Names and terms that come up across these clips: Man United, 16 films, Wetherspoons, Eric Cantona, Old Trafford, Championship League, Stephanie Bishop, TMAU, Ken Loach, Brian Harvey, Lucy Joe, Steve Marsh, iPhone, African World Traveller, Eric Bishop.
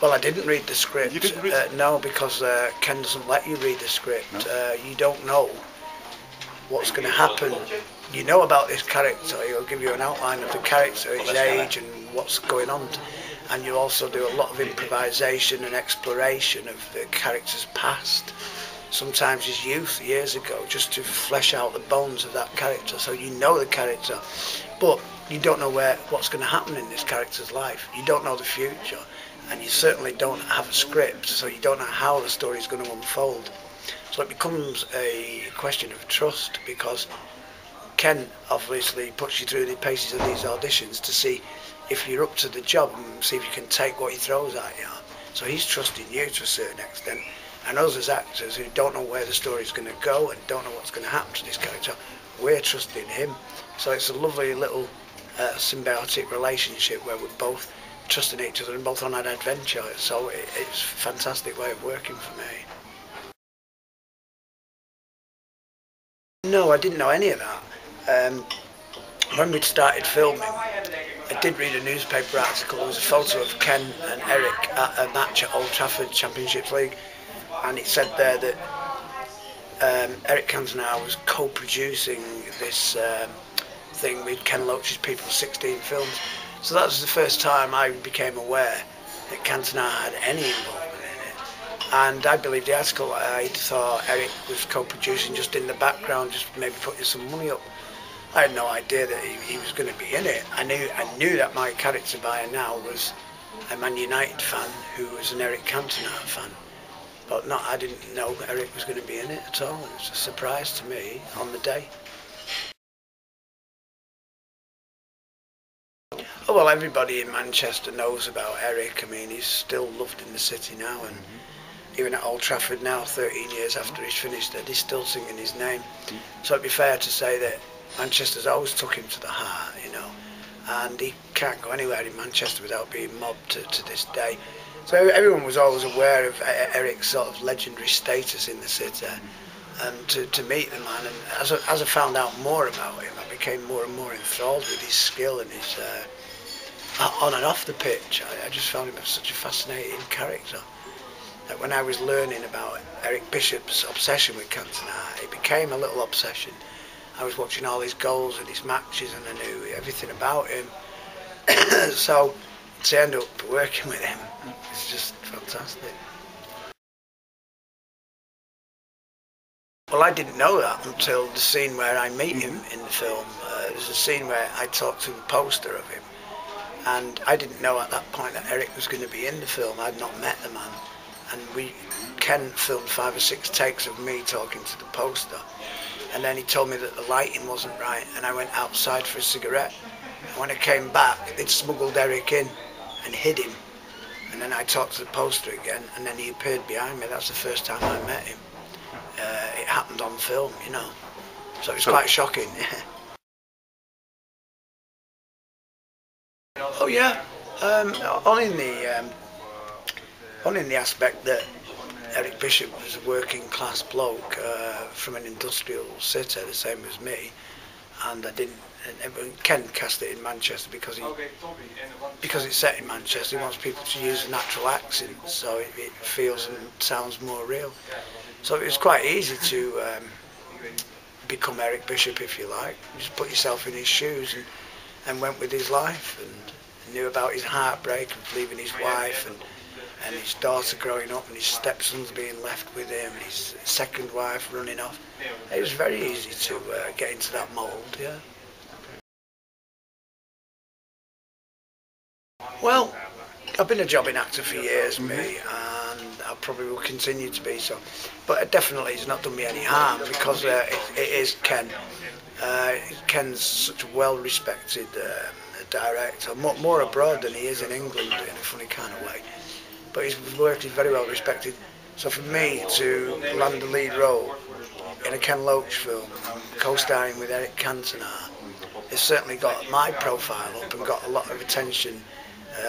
Well, I didn't read the script. You didn't read it? No, because Ken doesn't let you read the script. No? You don't know what's going to happen. You know about this character, he'll give you an outline of the character, his age and what's going on. And you also do a lot of improvisation and exploration of the character's past, sometimes his youth, years ago, just to flesh out the bones of that character. So you know the character, but you don't know what's going to happen in this character's life. You don't know the future, and you certainly don't have a script, so you don't know how the story is going to unfold. So it becomes a question of trust, because Ken obviously puts you through the paces of these auditions to see if you're up to the job and see if you can take what he throws at you. So he's trusting you to a certain extent. And us as actors who don't know where the story's going to go and don't know what's going to happen to this character, we're trusting him. So it's a lovely little symbiotic relationship where we're both trusting each other and both on an adventure. So it's a fantastic way of working for me. No, I didn't know any of that. When we'd started filming, I did read a newspaper article. There was a photo of Ken and Eric at a match at Old Trafford, Championship League. And it said there that Eric Cantona was co-producing this thing with Ken Loach's people, 16 films. So that was the first time I became aware that Cantona had any involvement in it. And I believed the article. I thought Eric was co-producing just in the background, just maybe putting some money up. I had no idea that he was going to be in it. I knew that my character by now was a Man United fan who was an Eric Cantona fan. But no, I didn't know Eric was going to be in it at all. It was a surprise to me on the day. Oh, well, everybody in Manchester knows about Eric. I mean, he's still loved in the city now, and even at Old Trafford now, 13 years after he's finished it, he's still singing his name. So it'd be fair to say that Manchester's always took him to the heart, you know, and he can't go anywhere in Manchester without being mobbed to this day. So everyone was always aware of Eric's sort of legendary status in the city, and to meet the man, and as I found out more about him, I became more and more enthralled with his skill and his on and off the pitch. I just found him such a fascinating character that when I was learning about Eric Bishop's obsession with Cantona, it became a little obsession. I was watching all his goals and his matches, and I knew everything about him. So to end up working with him, it's just fantastic. Well, I didn't know that until the scene where I meet him in the film. There's a scene where I talk to the poster of him, and I didn't know at that point that Eric was going to be in the film. I'd not met the man, and Ken filmed 5 or 6 takes of me talking to the poster, and then he told me that the lighting wasn't right, and I went outside for a cigarette. And when I came back, they'd smuggled Eric in and hid him. And then I talked to the poster again, and then he appeared behind me. That's the first time I met him. It happened on film, you know. So it was quite shocking. Oh yeah, only in the aspect that Eric Bishop was a working class bloke from an industrial city, the same as me, and I didn't. And Ken cast it in Manchester because it's set in Manchester. He wants people to use a natural accent, so it feels and sounds more real. So it was quite easy to become Eric Bishop, if you like. You just put yourself in his shoes and went with his life, and knew about his heartbreak of leaving his wife and his daughter growing up, and his stepson's being left with him, and his second wife running off. It was very easy to get into that mould, yeah. Well, I've been a jobbing actor for years, me, and I probably will continue to be so. But it definitely has not done me any harm, because it is Ken. Ken's such a well-respected director, more abroad than he is in England, in a funny kind of way. But his work is very well respected. So for me to land the lead role in a Ken Loach film, co-starring with Eric Cantona, it's certainly got my profile up and got a lot of attention.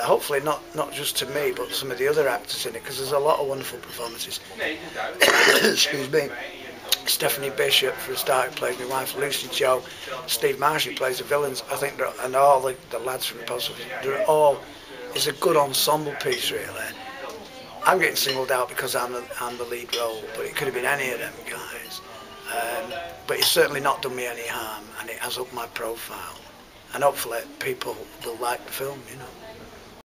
Hopefully not just to me, but some of the other actors in it, because there's a lot of wonderful performances. Excuse me. Stephanie Bishop, for a start, who plays my wife. Lucy Joe, Steve Marsh, who plays the villains. I think, and all the lads from the post office, it's a good ensemble piece, really. I'm getting singled out because I'm the lead role, but it could have been any of them guys. But it's certainly not done me any harm, and it has upped my profile. And hopefully people will like the film, you know.